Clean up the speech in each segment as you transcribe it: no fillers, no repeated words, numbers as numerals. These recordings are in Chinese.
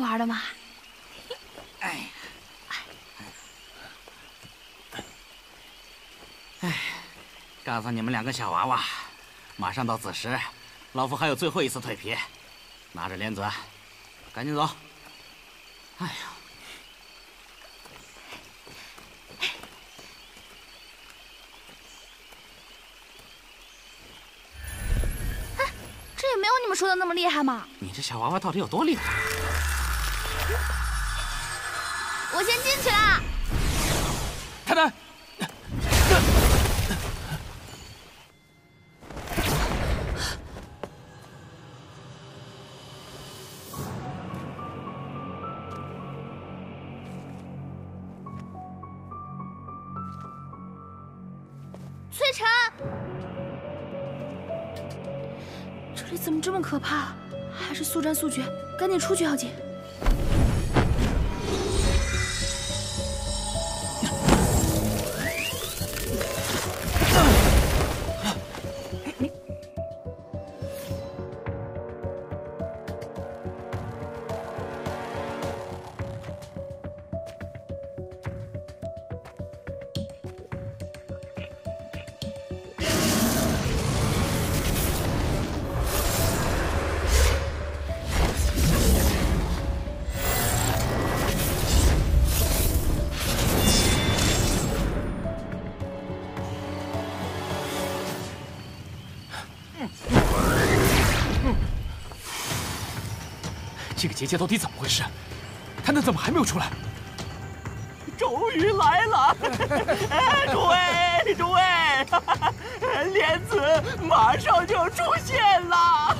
玩的嘛。哎呀，哎，告诉你们两个小娃娃，马上到子时，老夫还有最后一次蜕皮，拿着帘子，赶紧走。哎呀。 你们说的那么厉害吗？你这小娃娃到底有多厉害？我先进去了。太太，翠晨。 这怎么这么可怕？还是速战速决，赶紧出去要紧。这个结界到底怎么回事？他那怎么还没有出来？终于来了！诸位，诸位，莲子马上就要出现了！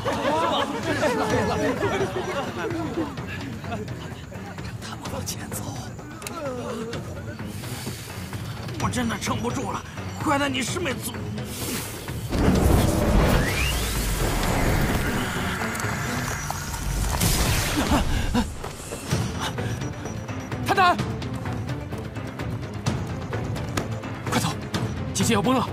让他们往前走！我真的撑不住了，快带你师妹走！ 快走，结界要崩了！